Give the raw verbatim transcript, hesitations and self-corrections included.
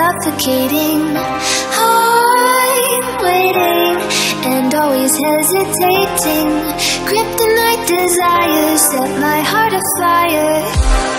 Suffocating, I'm waiting and always hesitating. Kryptonite desires set my heart afire.